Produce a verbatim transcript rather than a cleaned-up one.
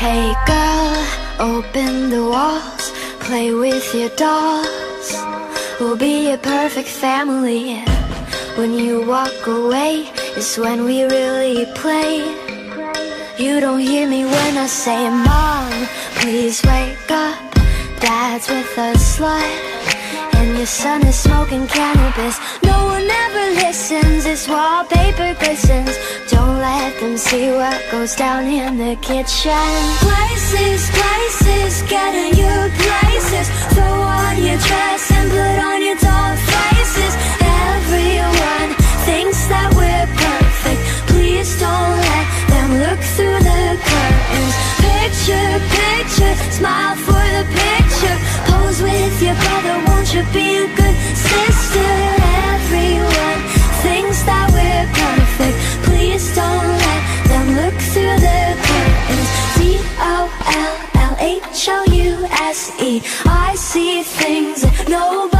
Hey girl, open the walls, play with your dolls. We'll be a perfect family. When you walk away, it's when we really play. You don't hear me when I say, Mom, please wake up. Dad's with a slut, and your son is smoking cannabis. No one ever listens, it's wallpaper glistens. Don't let them see what goes down in the kitchen. Places, places, get in your places. Throw on your dress and put on your doll faces. Everyone thinks that we're perfect. Please don't let them look through the curtains. Picture, picture, smile for the picture. Pose with your brother, won't you be a good sister? Everyone thinks that we're perfect. Please don't let them look through the curtains. D O L L H O U S E, I see things that nobody